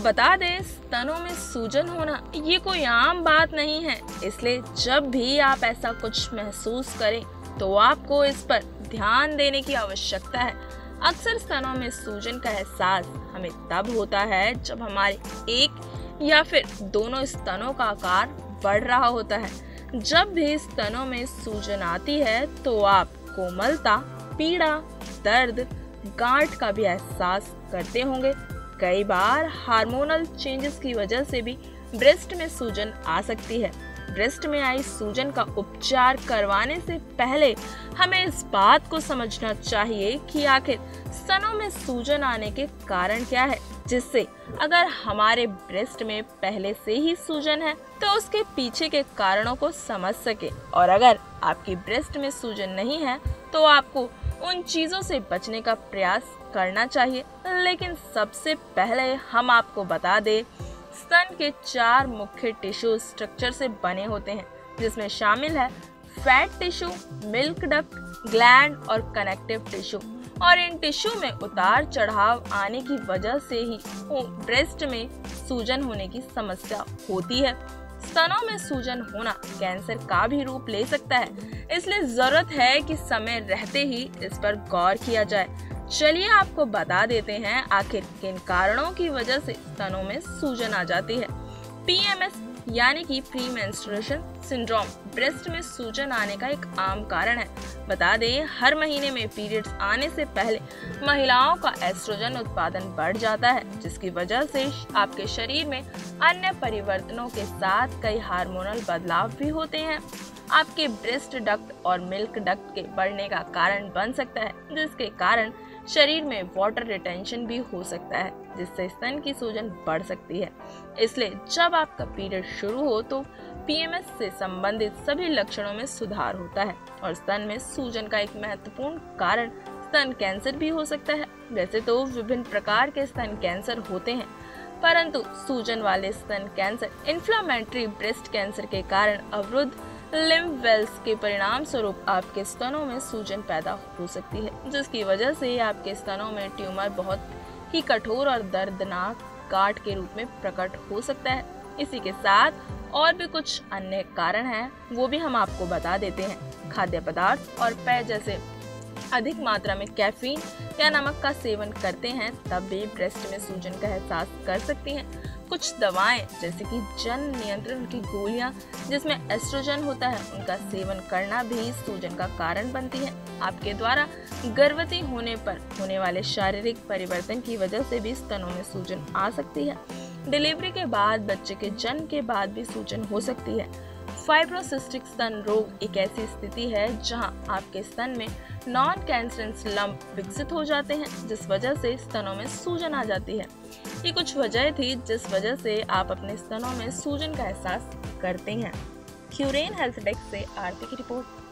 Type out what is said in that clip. आपको बता दें, स्तनों में सूजन होना ये कोई आम बात नहीं है, इसलिए जब भी आप ऐसा कुछ महसूस करें तो आपको इस पर ध्यान देने की आवश्यकता है। अक्सर स्तनों में सूजन का एहसास हमें तब होता है जब हमारे एक या फिर दोनों स्तनों का आकार बढ़ रहा होता है। जब भी स्तनों में सूजन आती है तो आप कोमलता, पीड़ा, दर्द, गांठ का भी एहसास करते होंगे। कई बार हार्मोनल चेंजेस की वजह से भी ब्रेस्ट में सूजन आ सकती है। ब्रेस्ट में आई सूजन का उपचार करवाने से पहले हमें इस बात को समझना चाहिए कि आखिर स्तनों में सूजन आने के कारण क्या है, जिससे अगर हमारे ब्रेस्ट में पहले से ही सूजन है तो उसके पीछे के कारणों को समझ सके। और अगर आपकी ब्रेस्ट में सूजन नहीं है तो आपको उन चीज़ों से बचने का प्रयास करना चाहिए। लेकिन सबसे पहले हम आपको बता दें, स्तन के 4 मुख्य टिश्यू स्ट्रक्चर से बने होते हैं, जिसमें शामिल है fat tissue, milk duct, gland और कनेक्टिव टिश्यू। और इन टिश्यू में उतार चढ़ाव आने की वजह से ही ब्रेस्ट में सूजन होने की समस्या होती है। स्तनों में सूजन होना कैंसर का भी रूप ले सकता है, इसलिए जरूरत है कि समय रहते ही इस पर गौर किया जाए। चलिए आपको बता देते हैं आखिर किन कारणों की वजह से स्तनों में सूजन आ जाती है। PMS यानी कि प्रीमेंस्ट्रुएशन सिंड्रोम ब्रेस्ट में सूजन आने का एक आम कारण है। बता दें, हर महीने में पीरियड्स आने से पहले महिलाओं का एस्ट्रोजन उत्पादन बढ़ जाता है, जिसकी वजह से आपके शरीर में अन्य परिवर्तनों के साथ कई हार्मोनल बदलाव भी होते हैं। आपके ब्रेस्ट डक्ट और मिल्क डक्ट के बढ़ने का कारण बन सकता है, जिसके कारण शरीर में वाटर रिटेंशन भी हो सकता है, जिससे स्तन की सूजन बढ़ सकती है। इसलिए जब आपका पीरियड शुरू हो तो PMS से संबंधित सभी लक्षणों में सुधार होता है। और स्तन में सूजन का एक महत्वपूर्ण कारण स्तन कैंसर भी हो सकता है। वैसे तो विभिन्न प्रकार के स्तन कैंसर होते हैं, परंतु सूजन वाले स्तन कैंसर इंफ्लामेट्री ब्रेस्ट कैंसर के कारण अवरुद्ध लिम्फ वेल्स के परिणाम स्वरूप आपके स्तनों में सूजन पैदा हो सकती है, जिसकी वजह से आपके स्तनों में ट्यूमर बहुत ही कठोर और दर्दनाक गांठ के रूप में प्रकट हो सकता है। इसी के साथ और भी कुछ अन्य कारण हैं, वो भी हम आपको बता देते हैं। खाद्य पदार्थ और पेय जैसे अधिक मात्रा में कैफीन या नमक का सेवन करते हैं तब भी ब्रेस्ट में सूजन का एहसास कर सकती हैं। कुछ दवाएं जैसे कि जन नियंत्रण की गोलियां जिसमें एस्ट्रोजन होता है, उनका सेवन करना भी सूजन का कारण बनती है। आपके द्वारा गर्भवती होने पर होने वाले शारीरिक परिवर्तन की वजह से भी स्तनों में सूजन आ सकती है। डिलीवरी के बाद बच्चे के जन्म के बाद भी सूजन हो सकती है। फाइब्रोसिस्टिक स्तन रोग एक ऐसी स्थिति है जहां आपके स्तन में नॉन कैंसरस लंप विकसित हो जाते हैं, जिस वजह से स्तनों में सूजन आ जाती है। ये कुछ वजह थी जिस वजह से आप अपने स्तनों में सूजन का एहसास करते हैं। क्यूरेन हेल्थटेक से आरती की रिपोर्ट।